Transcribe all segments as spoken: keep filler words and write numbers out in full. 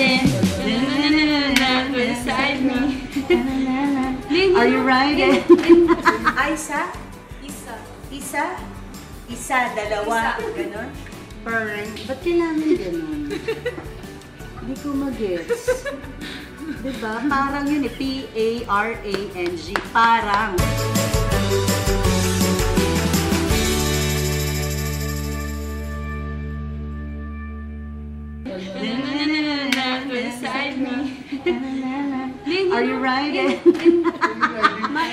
dancing. For the side me. Are you riding? Ay, isa? Isa. Isa? Isa, dalawa. Ganon? Parang, ba't kailangan ganon? Hindi ko mag-gets. Diba? Parang yun eh. P A R A N G. Parang. Are you riding?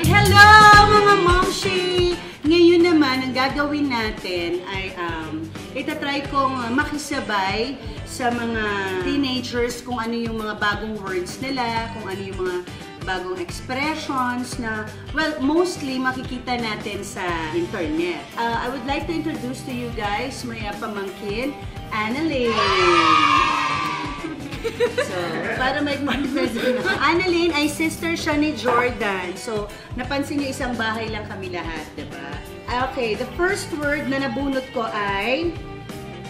Hello mga Momshie! Ngayon naman, ang gagawin natin ay um, itatry kong makisabay sa mga teenagers kung ano yung mga bagong words nila, kung ano yung mga bagong expressions na, well, mostly makikita natin sa internet. Uh, I would like to introduce to you guys my pamangkin, Analain. So, para may mag-present na. Analain ay sister siya ni Jordan. So, napansin niyo isang bahay lang kami lahat, diba? Okay, the first word na nabunot ko ay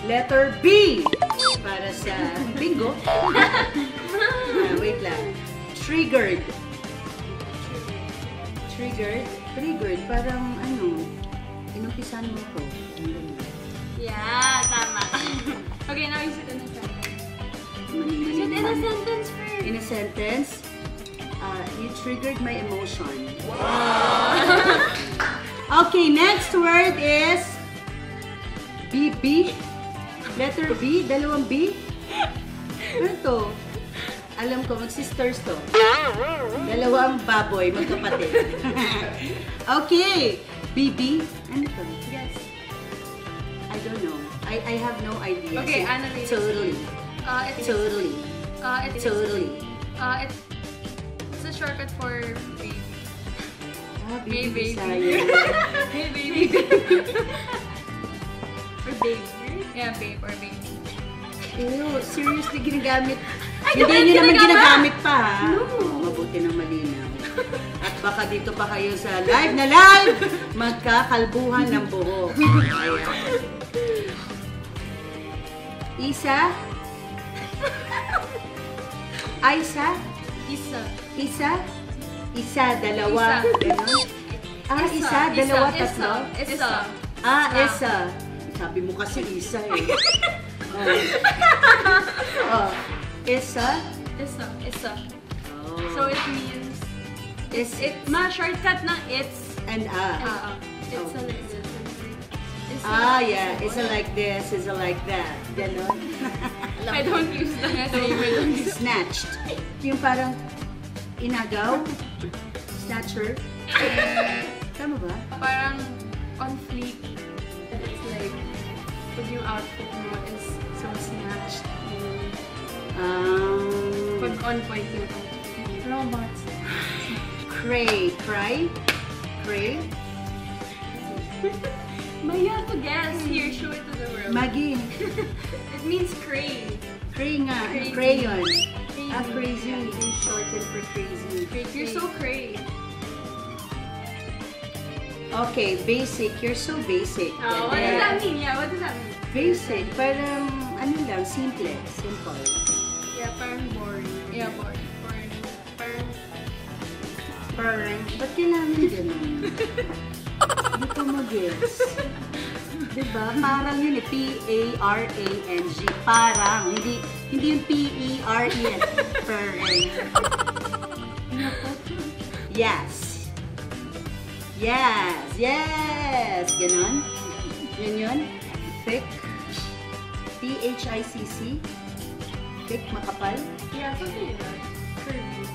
letter B. Para sa bingo. Uh, wait lang. Triggered. Triggered? Triggered. Parang ano, inumpisan mo ko. Yeah, tama. Okay, now you sit in a sentence. Sit in a sentence first. In a sentence, uh, you triggered my emotion. Wow! Okay, next word is B B. Letter B, dalawang B. Ano to? Alam ko, mag-sisters to. Dalawang baboy, magkapatid. Okay, B B. Ano to? Yes. I don't know. I I have no idea. Okay, Analain. Totally. Uh, it's totally. Uh, it's totally. Uh, it's it's a shortcut for baby. Ah, baby. Baby. Baby. Or baby. Yeah, babe or baby. Ew, seriously, ginagamit. Ay, hindi nyo naman ginagamit pa, ha? No. Oh, mabuti ng malinaw. At baka dito pa kayo sa live na live, magkakalbuhan ng buhok. Isa? Ay, isa? Isa. Isa? Isa, dalawa. Isa. Ah, isa, isa dalawa, isa, tatlo? Isa. Isa. Ah, isa. Sabi mo kasi isa eh. Oh. Oh. Isa? Isa. Isa. Oh. So it means it's it ma shortcut na it's and ah. Uh, uh, it's oh. a like this. It's ah like yeah, isa like this, isa like that. Ganon. I don't use that. Snatched. Yung parang inagaw. Snatcher. Tama ba? Parang on fleek. Pag yung outfit mo is so snatched. Um, Pag on point yung outfit mo. Robots. Cray. Cry? Cray? But you have to guess. Here, show it to the world. Maggie. It means cray. Cray nga. Crazy. Crayon. Crazy. Ah, crazy. Yeah. It's shortened for crazy. Crazy. You're so cray. Okay, basic. You're so basic. Oh, what does that mean? Yeah, what does that mean? Basic. Parang, ano lang, simple. Simple. Yeah, parang boring. Yeah, boring. Boring. Parang. Parang. Ba't kailangan ganun? Hindi ko mag-guess. Diba? Parang yun eh. P A R A N G. Parang. Hindi hindi yung P E R E N. Parang. Yes. Yes! Yes! Ganon. Yun yun. Thick. T H I C C. Thick, makapal. Yeah, something like that. Curvy.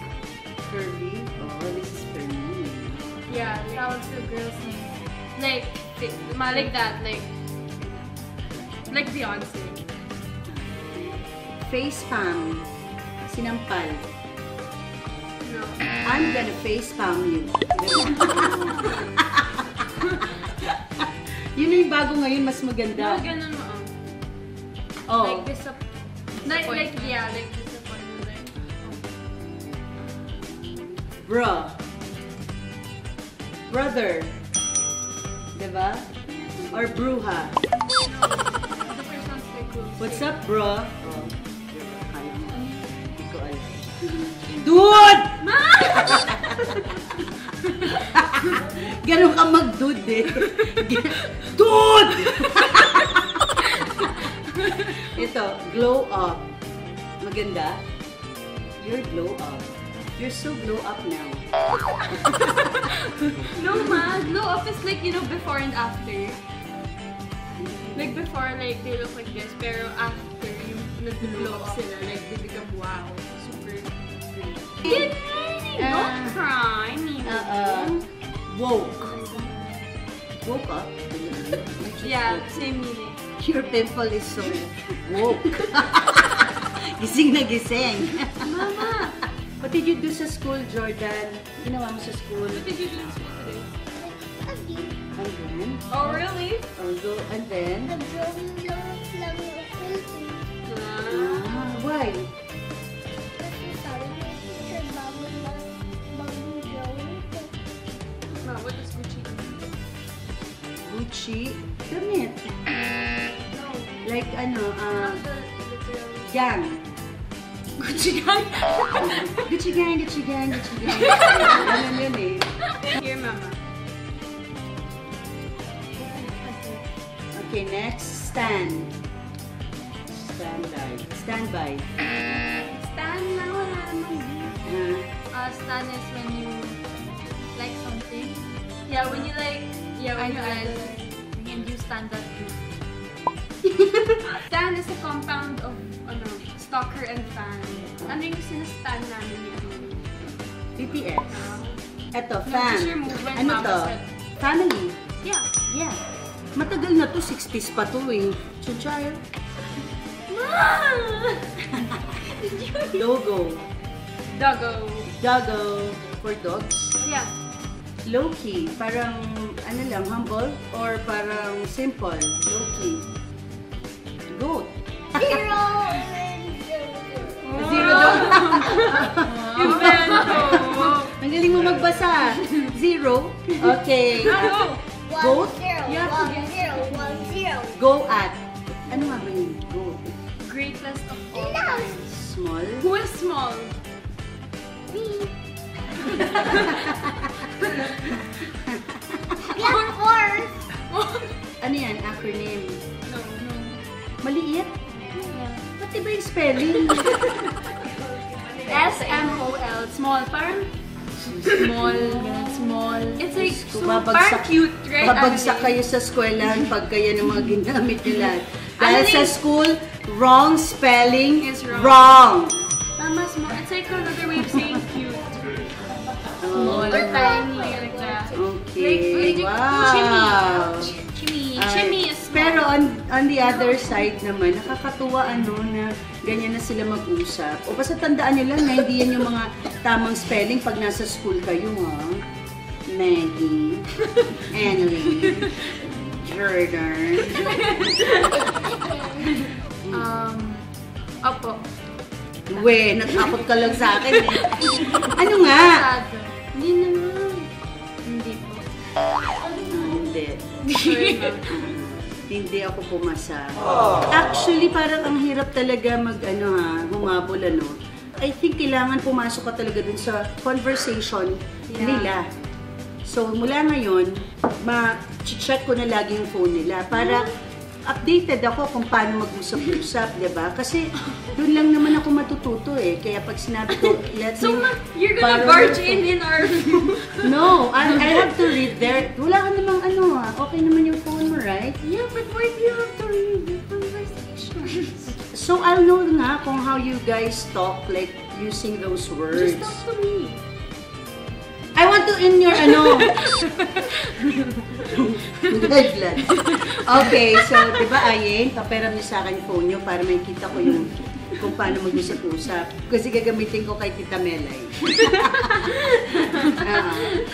Curvy? Oh, this is curvy. Yeah, that was the girl's name. Like, thick. Like that. Like, like Beyonce. Face palm. Sinampal. No. I'm gonna face palm you. Yun yung bago ngayon, mas maganda. No, ganun mo. Oh. Like disapp disappointment. Like, like, yeah, like disappointment. Like, oh. Bro. Brother. Diba? Or bruha. No, the person's like, what's up, bro? Oh. Dude! Ma! Ganun ka mag-dude eh. Dude! Ito, glow up. Maganda? You're glow up. You're so glow up now. No ma, glow up is like, you know, before and after. Like before, like they look like this, pero after yung nag-glow up sila, like they become wow, super great. Good morning! Don't cry, Mimi. Uh-oh. Woke. Woke up? Yeah, same meaning. Your pimple is so woke. Gising na gising. Mama! What did you do sa school, Jordan? Ginawa mo sa school? What did you do sa school today? And then? Oh, really? Although, and then? I'm drawing loads lang yung quilting. Ah, why? Kasi sabi ko yung teacher, bago lang bagong drawing ko. Ma, what does Gucci do? Gucci? Damit. No. Like ano, ah... Gang. Gucci gang? Gucci gang, Gucci gang, Gucci gang. Ano yun eh? Here, mama. Okay, next. Stand. Stand by. Stand by. Stand na wala naman yun. Uh, stand is when you like something. Yeah, when you like... Yeah, when I you like... And you stand up too. Stan is a compound of... Ano? Stalker and fan. Ano yung sinastan namin yun? B T S. Eto, fan. Ano to? Family. Yeah. Yeah. Matagal na to, sixties pa to eh. Chuchar. Ma! Logo. Doggo. Doggo. For dogs? Yeah. Low-key. Parang, ano lang, humble? Or parang simple? Low-key. Goat. Hero! Zero daw. Ang galing mo magbasa. Zero. Okay. Go. Yeah. Go at. Ano nga ba yun? Go. Greatest of all. Small. Who is small? Me. Yan, or. Ano yan? Acronym. No, no. Maliit? Pati ba yung spelling? S M O L. Small. Parang small. Small. It's like super cute, right? Babagsak kayo sa eskwelahan pag kaya ng mga ginamit nila. Dahil sa school, wrong spelling is wrong. Tama, small. It's like another way of saying cute. Small. Or tiny. Like that. Okay. Wow. Chimmy. Chimmy is small. Pero on the other side naman, nakakatuwa ano na ganyan na sila mag-usap. O basta tandaan nyo lang na hindi yan yung mga tamang spelling pag nasa school kayo, ha? Maggie, Analain, Jordan. um, opo. We, natakot ka lang sa akin eh. Ano nga? Hindi naman. Hindi po. Hindi. Hindi. Hindi ako pumasa. Actually, parang ang hirap talaga mag, ano ha, humabol, ano. I think kailangan pumasok ka talaga dun sa conversation yeah. nila. So, mula ngayon, ma-check ko na lagi yung phone nila para updated ako kung paano mag-usap-usap, diba? Kasi, dun lang naman ako matututo eh. Kaya pag sinabi ko, let's so, ma, you're gonna barge in in our room? No, I, I have to read there. Wala ka namang ano ha, okay naman yung phone mo, right? Yeah, but why do you have to read the conversations? So, I'll know nga kung how you guys talk, like, using those words. Just talk to me. I want to in your ano. Okay, so di ba Ayen, paperam niyo sa akin phone niyo para makita ko yung kung paano mag-usap-usap. Kasi gagamitin ko kay Tita Melay. uh,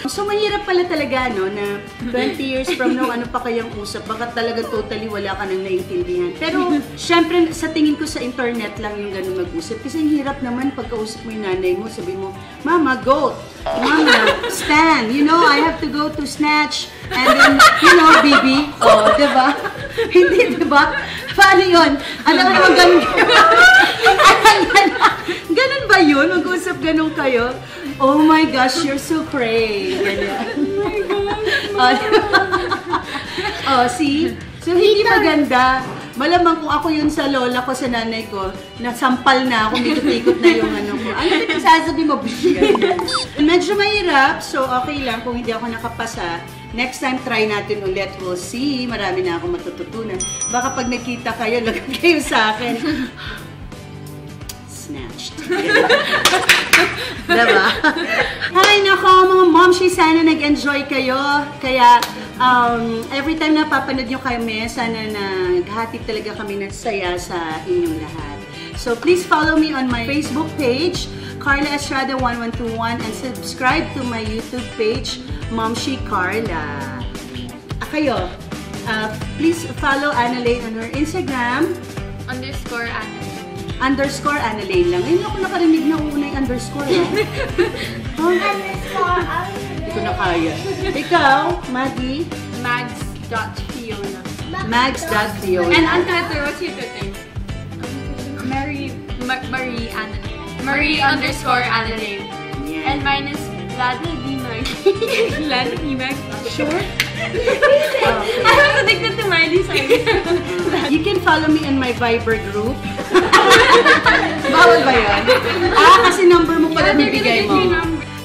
so mahirap pala talaga no na twenty years from now ano pa kayang usap? Bakit talaga totally wala ka nang naiintindihan? Pero syempre sa tingin ko sa internet lang yung ganun mag-usap. Kasi ang hirap naman pagkausap mo yung nanay mo, sabi mo, Mama, go! Mama, stand! You know, I have to go to snatch and then, you know, baby. Oh, diba? Hindi, diba? Paano yun? Ano naman ganun? Ganun ba yun? ganun kayo, oh my gosh, you're so brave. Ganyan. Oh my gosh, oh, see? So, hindi maganda. Malamang kung ako yun sa lola ko, sa nanay ko, nasampal na ako, ikot-ikot na yung ano ko. Ano yung sasabi mo? Medyo mahirap, so okay lang kung hindi ako nakapasa. Next time, try natin ulit. We'll see. Marami na akong matututunan. Baka pag nakita kayo, lagat kayo sa akin. Snatched. Diba? Hi, nako, mga momshie. Sana nag-enjoy kayo. Kaya, Um, every time na papanood nyo kami, sana naghatid talaga kami ng saya sa inyong lahat. So please follow me on my Facebook page, Carla Estrada one one two one, and subscribe to my YouTube page, Momshie Karla. Ah, kayo, uh, please follow Analain on her Instagram. Underscore Analain. Underscore Analain lang. Ayun ako nakarinig na una yung underscore, ha? Oh. Underscore Analain. Hindi ko na kaya. Ikaw, Maggie? Mags.Fiona. Mags.Fiona. And on Twitter, what's your Twitter? Mary... Ma Marie Anna. Marie underscore Analain. Yeah. And mine is Lada D. Maggie. Lada D. Maggie. Sure? I was addicted to Miley Cyrus. You can follow me in my Viber group. Bawal ba yun? Ah, kasi number mo pala nabigay mo.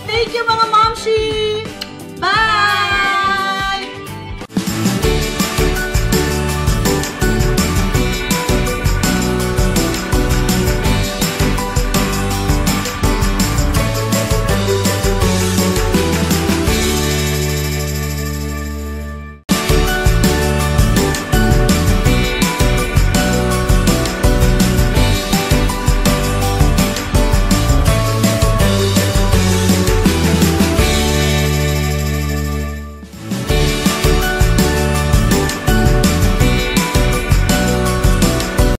Thank you, mga momshie!